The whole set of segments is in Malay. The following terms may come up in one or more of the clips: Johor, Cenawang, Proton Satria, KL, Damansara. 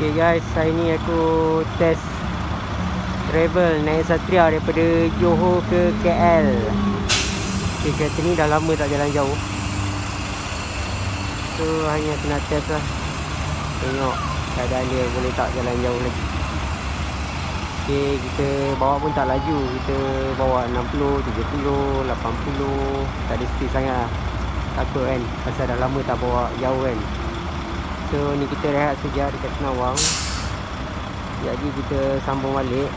Okay guys, hari ni aku test travel naik Satria daripada Johor ke KL. Okay, kereta ni dah lama tak jalan jauh, so hanya kena test lah, tengok keadaan dia boleh tak jalan jauh lagi. Okay, kita bawa pun tak laju, kita bawa 60, 70, 80, tak ada speed sangat lah. Takut kan, pasal dah lama tak bawa jauh kan. So ni kita rehat sekejap dekat Cenawang, jadi kita sambung balik.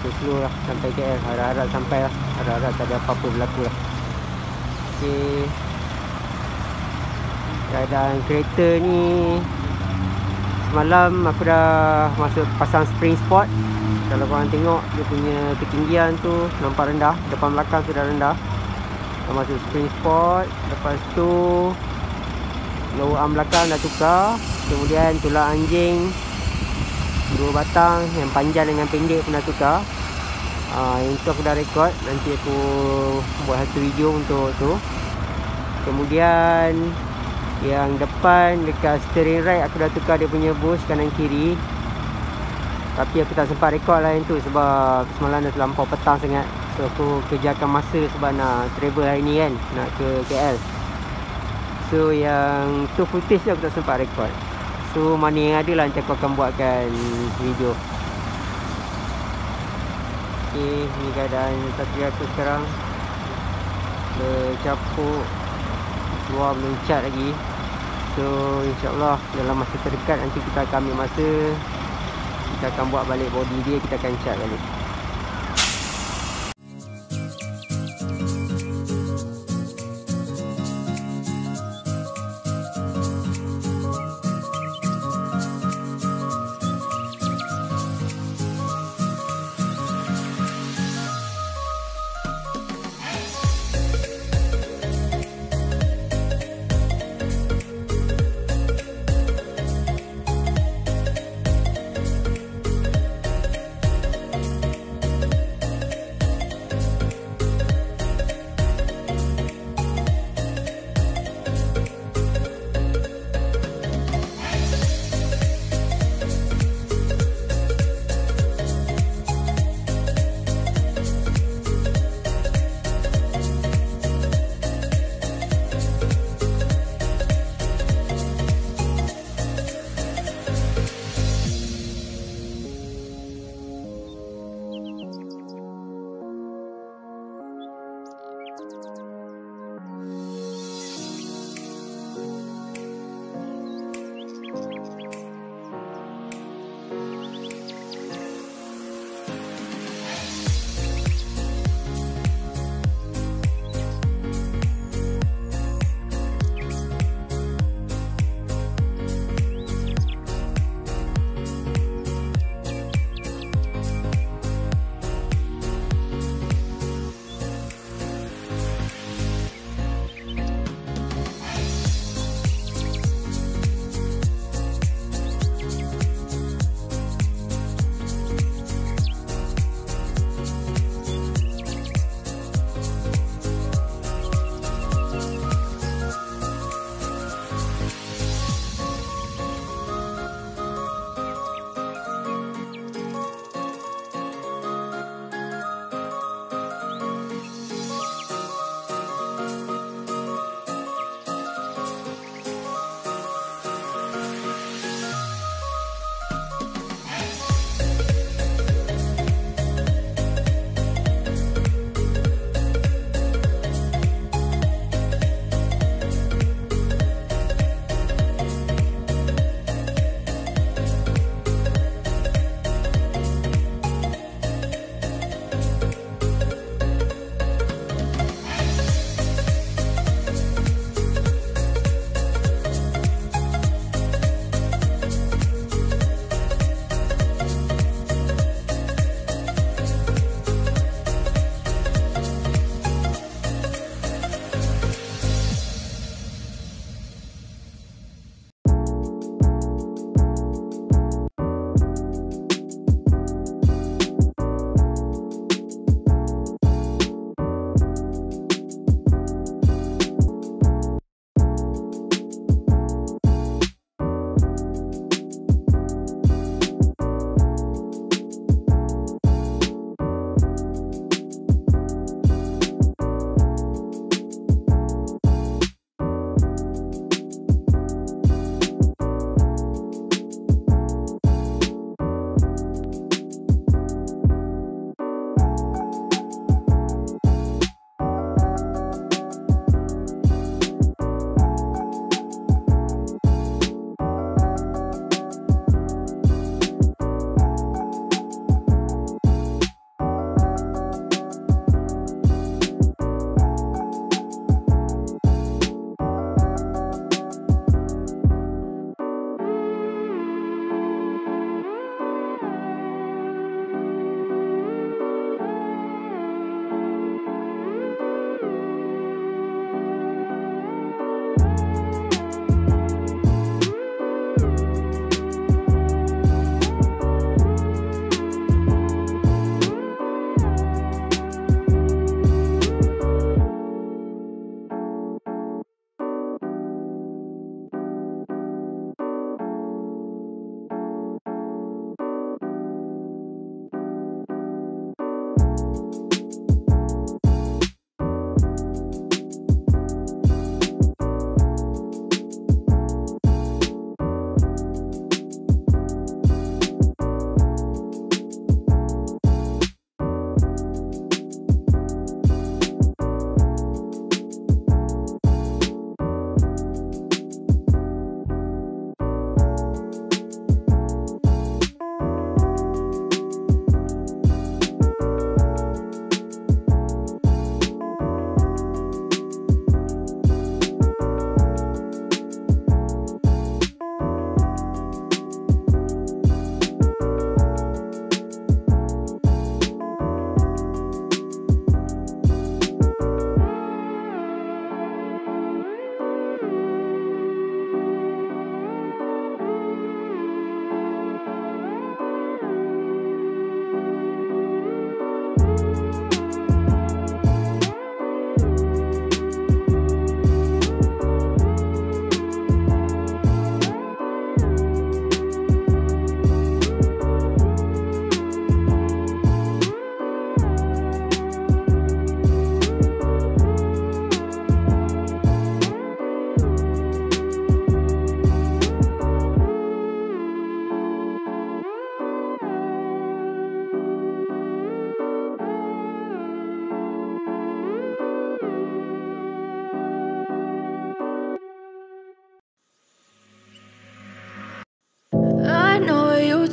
So slow lah sampai KL. Harap-harap sampai lah, harap-harap tak ada apa-apa berlaku lah. Ok, keadaan kereta ni semalam aku dah masuk pasang spring spot. Kalau korang tengok dia punya ketinggian tu nampak rendah, depan belakang tu dah rendah. Dah masuk spring spot, lepas tu low arm belakang dah tukar, kemudian tulang anjing 2 batang yang panjang dengan pendek pun dah tukar. Yang tu aku dah rekod, nanti aku buat satu video untuk tu. Kemudian yang depan dekat steering right aku dah tukar dia punya bush kanan kiri, tapi aku tak sempat rekod lah yang tu sebab semalam dah terlampau petang sangat. So aku kejarkan masa sebab nak travel hari ni kan, nak ke KL. So yang tu footage tu aku tak sempat record. So mana yang ada lah nanti aku akan buatkan video. Ok, ni keadaan Satria aku sekarang. Bercapuk, keluar belum cat lagi. So insyaAllah dalam masa terdekat nanti kita akan ambil masa, kita akan buat balik body dia, kita akan cat balik.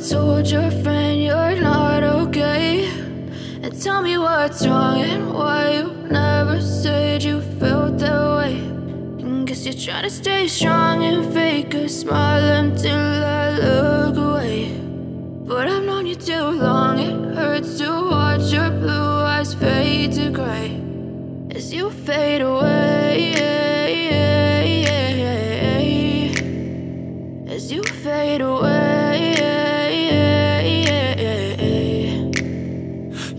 told your friend you're not okay, and tell me what's wrong and why you never said you felt that way. And guess you're trying to stay strong and fake a smile until I look away. But I've known you too long, it hurts to watch your blue eyes fade to gray as you fade away, as you fade away.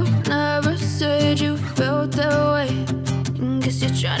you never said you felt that way. You're trying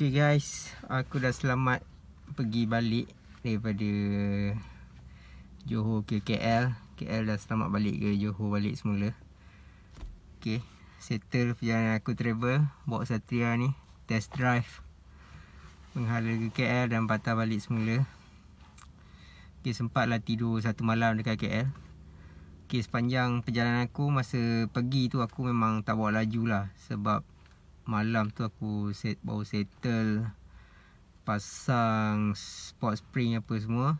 Okay guys, aku dah selamat pergi balik daripada Johor ke KL. KL dah selamat balik ke Johor balik semula. Okay, settle perjalanan aku travel, bawa Satria ni, test drive menghala ke KL dan patah balik semula. Okay, sempatlah tidur satu malam dekat KL. Okay, sepanjang perjalanan aku masa pergi tu aku memang tak bawa laju lah, sebab malam tu aku baru settle pasang sport spring apa semua.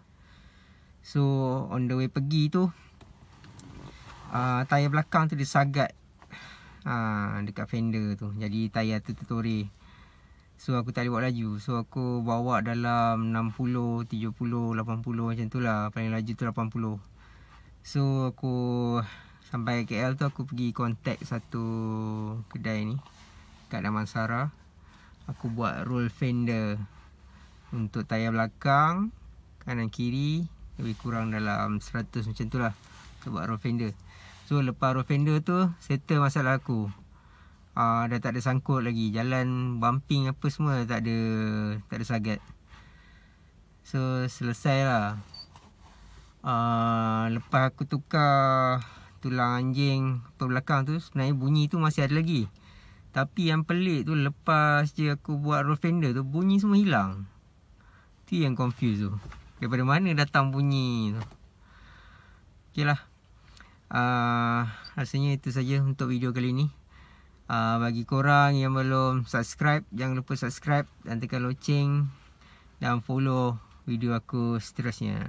So on the way pergi tu tayar belakang tu dia sagat dekat fender tu, jadi tayar tu tertoreh. So aku tak boleh buat laju. So aku bawa dalam 60, 70, 80 macam tu lah. Paling laju tu 80. So aku sampai KL tu aku pergi contact satu kedai ni kat Damansara. Aku buat roll fender untuk tayar belakang, kanan kiri, lebih kurang dalam 100 macam tu lah. Aku buat roll fender. So lepas roll fender tu settle masalah aku. Dah tak ada sangkut lagi, jalan bumping apa semua tak ada sagat. So selesai lah. Lepas aku tukar tulang anjing belakang tu, sebenarnya bunyi tu masih ada lagi. Tapi yang pelik tu, lepas je aku buat roll fender tu, bunyi semua hilang. Tu yang confuse tu, daripada mana datang bunyi tu. Ok lah, rasanya itu saja untuk video kali ni. Bagi korang yang belum subscribe, jangan lupa subscribe dan tekan loceng dan follow video aku seterusnya.